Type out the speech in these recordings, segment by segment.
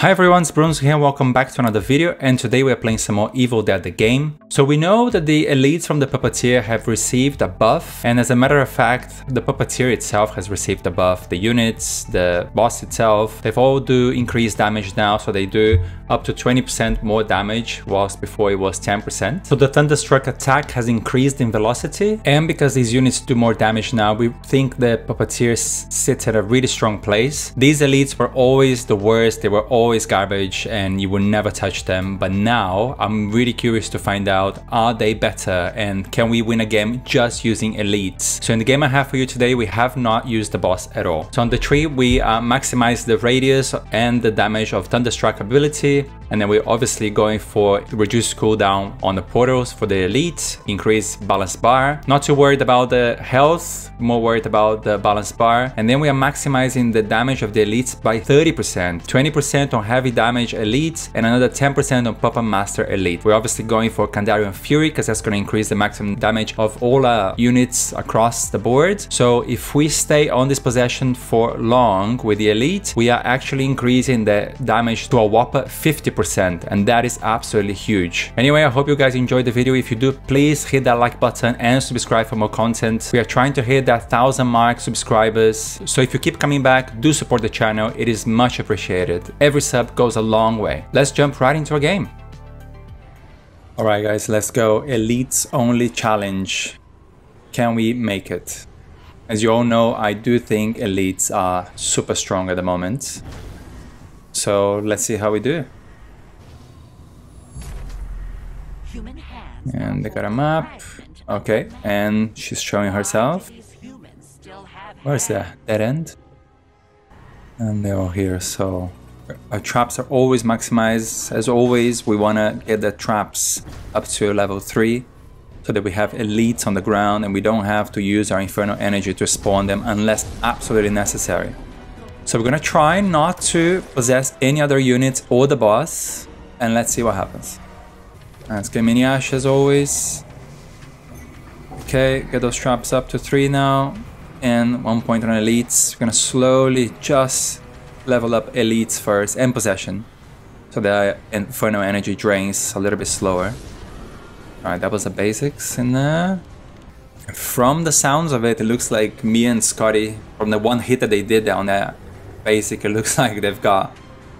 Hi everyone, it's Bruns here, welcome back to another video, and today we are playing some more Evil Dead The Game. So we know that the elites from the Puppeteer have received a buff, and as a matter of fact, the Puppeteer itself has received a buff. The units, the boss itself, they all do increased damage now, so they do up to 20% more damage, whilst before it was 10%. So the Thunderstruck attack has increased in velocity, and because these units do more damage now, we think the Puppeteer sits at a really strong place. These elites were always the worst, they were always garbage and you will never touch them, but now I'm really curious to find out, are they better and can we win a game just using elites? So in the game I have for you today, we have not used the boss at all. So on the tree we maximize the radius and the damage of Thunderstruck ability, and then we're obviously going for reduced cooldown on the portals for the elites, increase balance bar, not too worried about the health, more worried about the balance bar, and then we are maximizing the damage of the elites by 30%, 20% on heavy damage elites and another 10% on Puppet Master elite. We're obviously going for Kandarian Fury because that's going to increase the maximum damage of all our units across the board. So if we stay on this possession for long with the elite, we are actually increasing the damage to a whopper 50%, and that is absolutely huge. Anyway, I hope you guys enjoyed the video. If you do, please hit that like button and subscribe for more content. We are trying to hit that 1,000 mark subscribers, so if you keep coming back, do support the channel, it is much appreciated. Every sub goes a long way. Let's jump right into a game. All right guys, let's go. Elites only challenge. Can we make it? As you all know, I do think elites are super strong at the moment. So let's see how we do. And they got a map. Okay, and she's showing herself. Where's that? Dead end? And they're all here, so... Our traps are always maximized. As always, we want to get the traps up to level 3 so that we have elites on the ground and we don't have to use our Inferno energy to spawn them unless absolutely necessary. So we're going to try not to possess any other units or the boss, and let's see what happens. Let's get mini ash as always. Okay, get those traps up to 3 now, and 1 point on elites. We're going to slowly just level up elites first and possession so that Inferno energy drains a little bit slower. Alright, that was the basics in there. From the sounds of it, it looks like Mia and Scotty, from the one hit that they did on that basic, it looks like they've got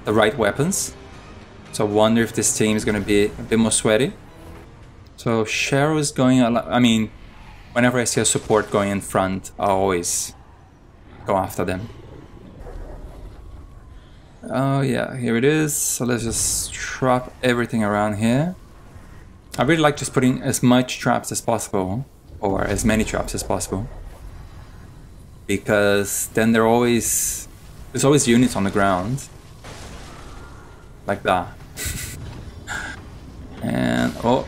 the right weapons. So I wonder if this team is going to be a bit more sweaty. So Cheryl is going, I mean, whenever I see a support going in front, I always go after them. Oh yeah, here it is. So let's just trap everything around here. I really like just putting as much traps as possible, or as many traps as possible, because then there's always units on the ground, like that. And oh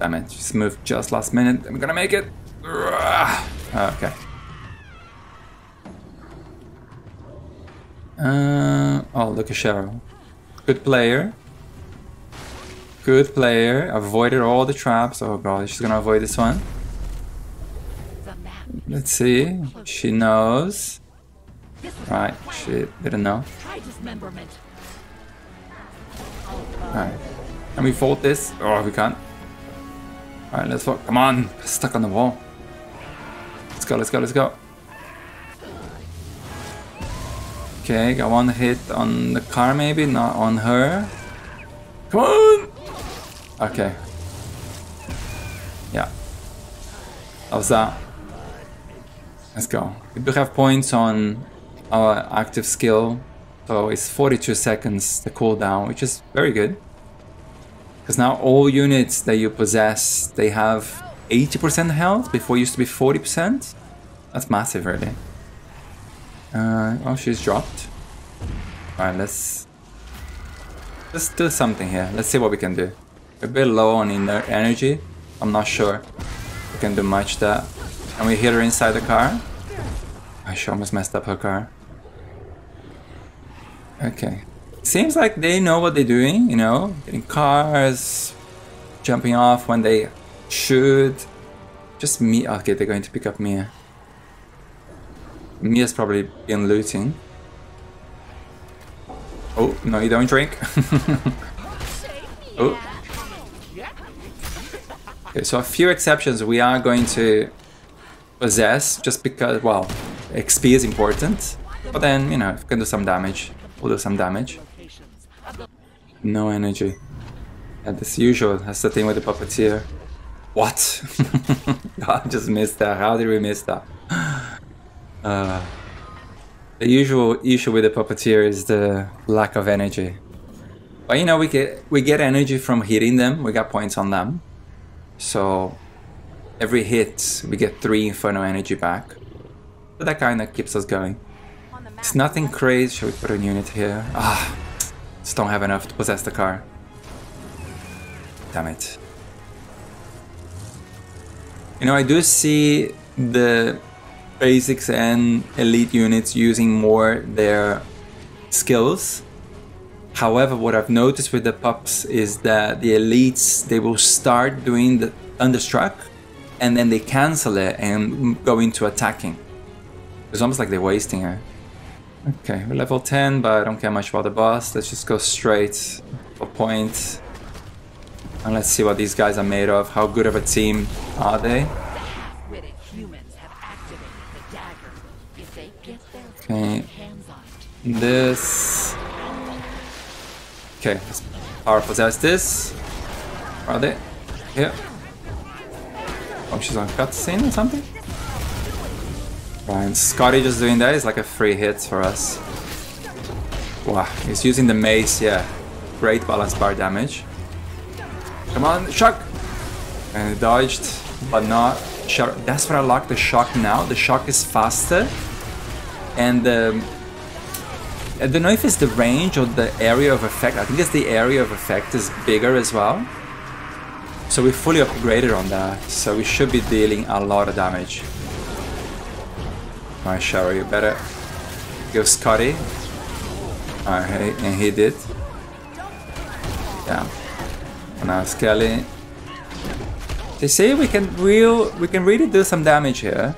damn it! Just moved just last minute. I'm gonna make it. Okay. Oh, look at Cheryl. Good player. Good player. Avoided all the traps. Oh god, she's gonna avoid this one. Let's see. She knows. Right, she didn't know. Alright. Can we vault this? Oh, we can't. Alright, let's vault. Come on! Stuck on the wall. Let's go, let's go, let's go. Okay, got one hit on the car maybe, not on her. Come on! Okay. Yeah. That was that. Let's go. We do have points on our active skill. So it's 42 seconds the cooldown, which is very good. Because now all units that you possess, they have 80% health. Before it used to be 40%. That's massive really. Oh, she's dropped. Alright, let's do something here. Let's see what we can do. We're a bit low on inner energy. I'm not sure we can do much that. Can we hit her inside the car? Oh, she almost messed up her car. Okay. Seems like they know what they're doing, you know? Getting cars, jumping off when they should. Just me. Okay, they're going to pick up Mia. Mia's probably been looting. Oh, no, you don't drink. Oh. Okay, so a few exceptions we are going to possess just because, well, XP is important. But then, you know, if we can do some damage, we'll do some damage. No energy. And as usual, that's the thing with the Puppeteer. What? I just missed that. How did we miss that? The usual issue with the Puppeteer is the lack of energy. But you know, we get energy from hitting them. We got points on them. So every hit, we get 3 Inferno energy back. But that kind of keeps us going. It's nothing crazy. Should we put a unit here? Ah, just don't have enough to possess the car. Damn it. You know, I do see the basics and elite units using more their skills. However, what I've noticed with the pups is that the elites, they will start doing the Thunderstruck and then they cancel it and go into attacking. It's almost like they're wasting it. Okay, we're level 10, but I don't care much about the boss. Let's just go straight for points. And let's see what these guys are made of. How good of a team are they? Okay. This. Okay, let's power possess this. Are they? Yeah. Oh, she's on cutscene or something? Right, Scotty just doing that is like a free hit for us. Wow, he's using the mace, yeah. Great balance bar damage. Come on, shock! And he dodged, but not. That's where I lock the shock now. The shock is faster. And I don't know if it's the range or the area of effect. I think it's the area of effect is bigger as well. So we fully upgraded on that. So we should be dealing a lot of damage. Alright, Cheryl, you better go Scotty. Alright, and he did. Yeah. And now Skelly. They say we can really do some damage here.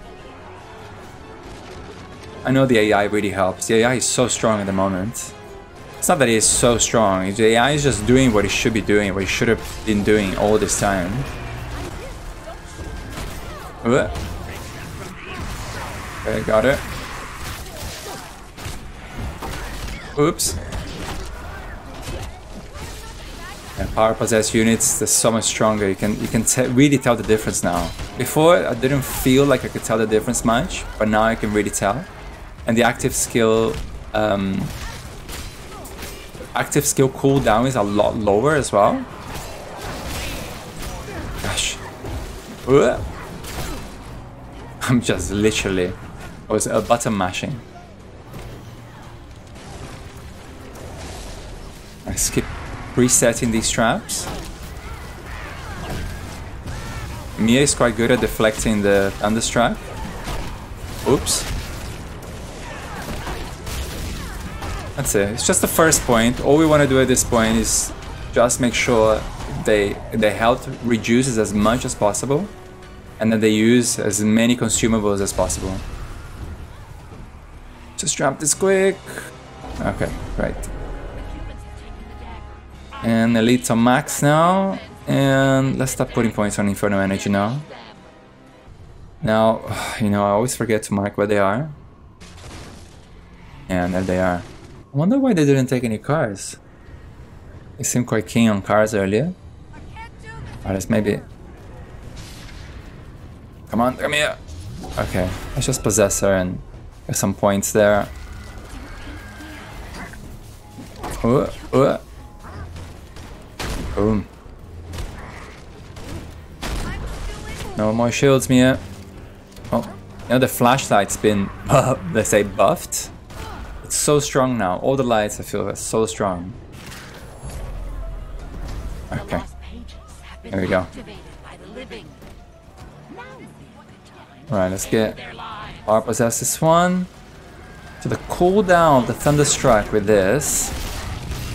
I know the AI really helps. The AI is so strong at the moment. It's not that it is so strong. The AI is just doing what it should be doing, what it should have been doing all this time. Okay, got it. Oops. Yeah, power possess units, they're so much stronger. You can really tell the difference now. Before, I didn't feel like I could tell the difference much, but now I can really tell. And the active skill cooldown is a lot lower as well. Gosh. I'm just literally, I was button mashing. I skip resetting these traps. Mia is quite good at deflecting the Thunderstruck. Oops. That's it. It's just the first point. All we want to do at this point is just make sure their health reduces as much as possible and that they use as many consumables as possible. Just drop this quick. Okay, right. And elites on max now. And let's stop putting points on Inferno energy now. Now, you know, I always forget to mark where they are. And there they are. I wonder why they didn't take any cars. They seemed quite keen on cars earlier. Or let's maybe... Come on, come here! Okay, let's just possess her and get some points there. Boom. No more shields, Mia. Oh, now the flashlight's been, let's say, buffed. It's so strong now. All the lights, I feel, are so strong. Okay. There we go. Alright, let's get our possess this one. So the cooldown of the Thunderstrike with this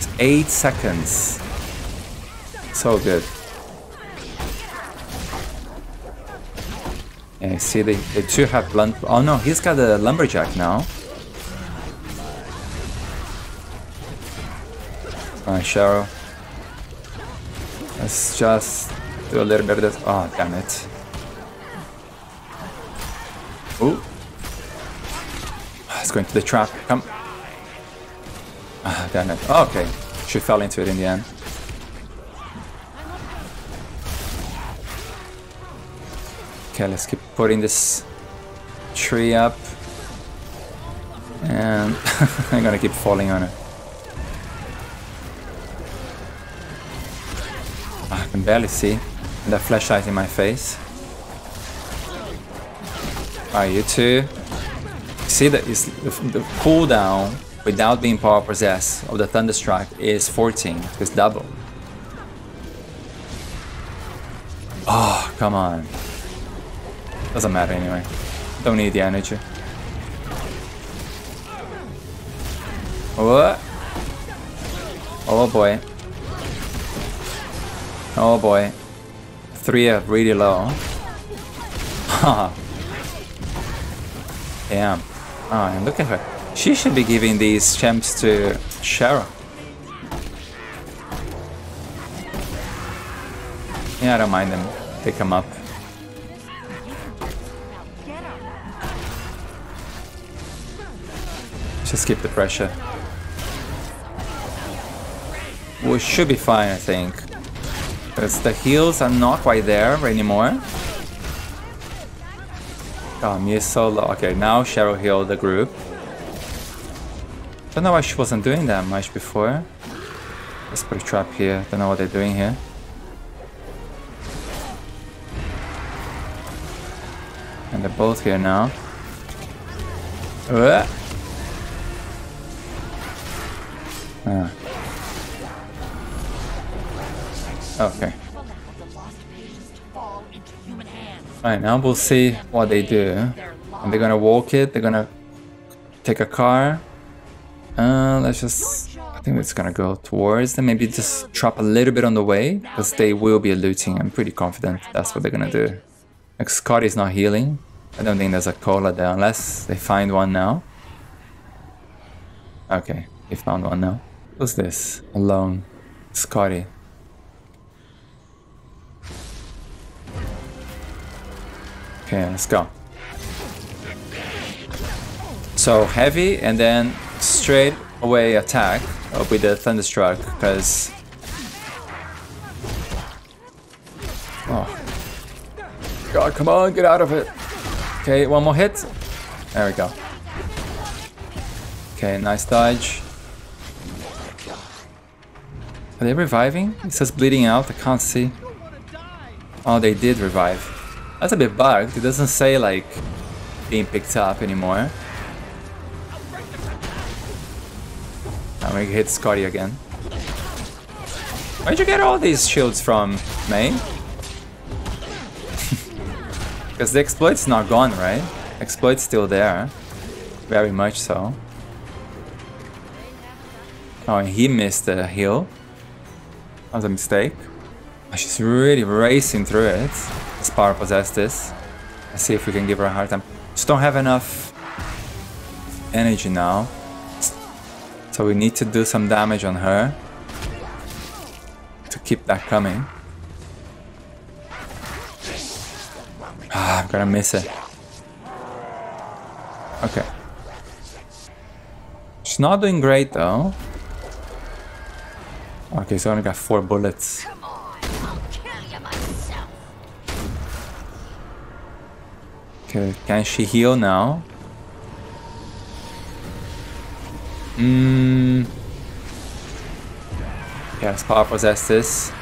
is 8 seconds. So good. And you see, they do have blunt. Oh no, he's got a lumberjack now. Alright, Cheryl. Let's just do a little bit of this. Oh, damn it. Ooh. Let's go into the trap. Come. Ah, damn it. Oh, okay. She fell into it in the end. Okay, let's keep putting this tree up. And I'm gonna keep falling on it. I can barely see that flashlight in my face. Alright, you two. See that the cooldown without being power possessed of the Thunderstrike is 14. It's double. Oh, come on. Doesn't matter anyway. Don't need the energy. What? Oh boy. Oh boy. 3 are really low. Haha. Damn. Oh, and look at her. She should be giving these champs to Cheryl. Yeah, I don't mind them. Pick them up. Just keep the pressure. We should be fine, I think. Because the heals are not quite there anymore. Oh, Mia's so low. Okay, now Cheryl healed the group. Don't know why she wasn't doing that much before. Let's put a trap here. Don't know what they're doing here. And they're both here now. Ah. Okay. Alright, now we'll see what they do. And they're gonna walk it, they're gonna take a car. Let's just... I think it's gonna go towards them. Maybe just drop a little bit on the way, because they will be looting. I'm pretty confident that's what they're gonna do. Like, Scotty's not healing. I don't think there's a cola there, unless they find one now. Okay, they found one now. Who's this? Alone. Scotty. Okay, let's go. So heavy and then straight away attack with the Thunderstruck, because... Oh. God, come on, get out of it. Okay, one more hit. There we go. Okay, nice dodge. Are they reviving? It says bleeding out, I can't see. Oh, they did revive. That's a bit bugged, it doesn't say like being picked up anymore. And we hit Scotty again. Where'd you get all these shields from, mate? Because the exploit's not gone, right? Exploit's still there. Very much so. Oh, and he missed the heal. That was a mistake. She's really racing through it. Let's power possess this. Let's see if we can give her a hard time. Just don't have enough energy now. So we need to do some damage on her to keep that coming. Ah, I'm gonna miss it. Okay. She's not doing great though. Okay, so I only got 4 bullets. Okay, can she heal now? Yeah, let's power possess this.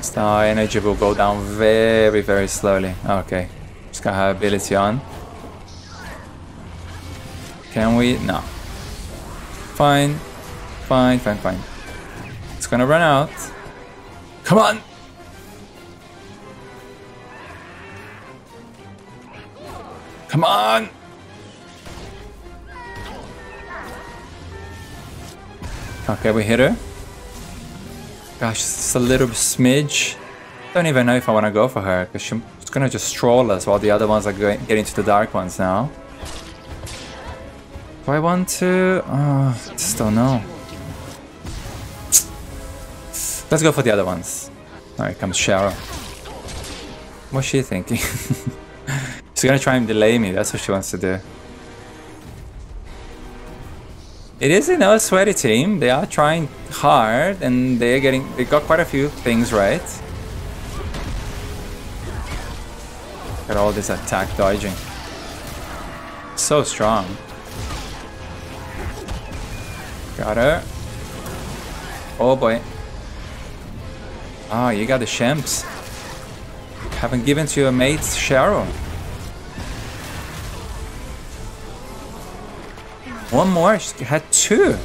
Star energy will go down very, very slowly. Okay, just got her ability on. Can we? No. Fine. Fine, fine, fine. It's gonna run out. Come on! Come on! Okay, we hit her. Gosh, it's a little smidge. Don't even know if I want to go for her, because she's gonna just troll us while the other ones are getting to the dark ones now. Do I want to? Just don't know. Let's go for the other ones. Oh, here comes Cheryl. What's she thinking? She's gonna try and delay me, that's what she wants to do. It is another sweaty team. They are trying hard and they got quite a few things right. Look at all this attack dodging. So strong. Got her. Oh boy. Oh, you got the champs. Haven't given to your mate, Cheryl. One more? She had two.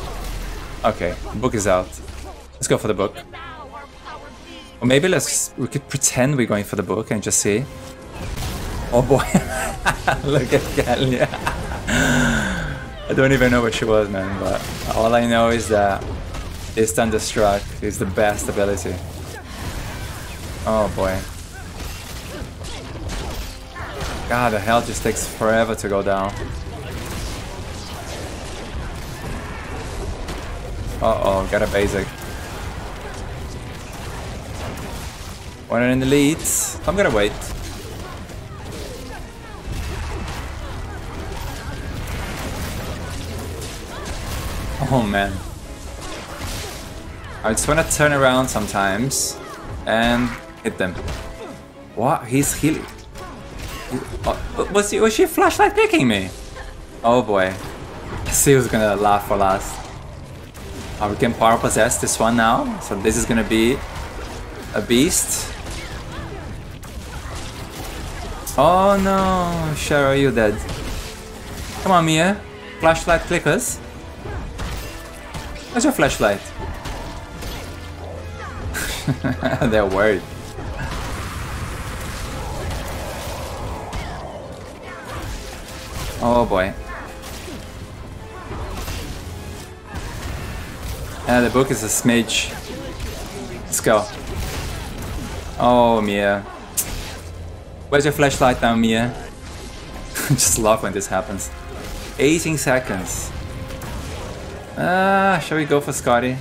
Okay, the book is out. Let's go for the book. Or maybe we could pretend we're going for the book and just see. Oh boy. Look at Galia. I don't even know where she was, man, but all I know is that this Thunderstruck is the best ability. Oh boy. God, the hell just takes forever to go down. Uh-oh, got a basic. One in the lead. I'm gonna wait. Oh man. I just wanna turn around sometimes and hit them. What? He's healing. Oh, was she flashlight picking me? Oh boy. I see who's gonna laugh for last. We can power possess this one now, so this is gonna be a beast. Oh no, Cheryl, you're dead. Come on, Mia. Flashlight clickers. Where's your flashlight? They're worried. Oh boy. The book is a smidge. Let's go. Oh, Mia. Where's your flashlight now, Mia? I just love when this happens. 18 seconds. Shall we go for Scotty?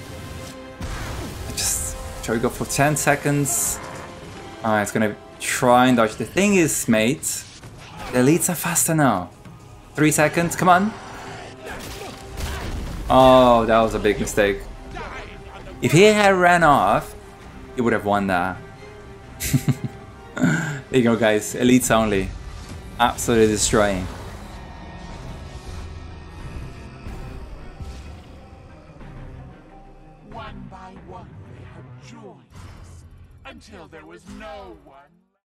Shall we go for 10 seconds? Alright, it's gonna try and dodge. The thing is, mate, the elites are faster now. 3 seconds, come on. Oh, that was a big mistake. If he had ran off, he would have won that. There you go, guys. Elites only. Absolutely destroying. One by one, they have joined us until there was no one.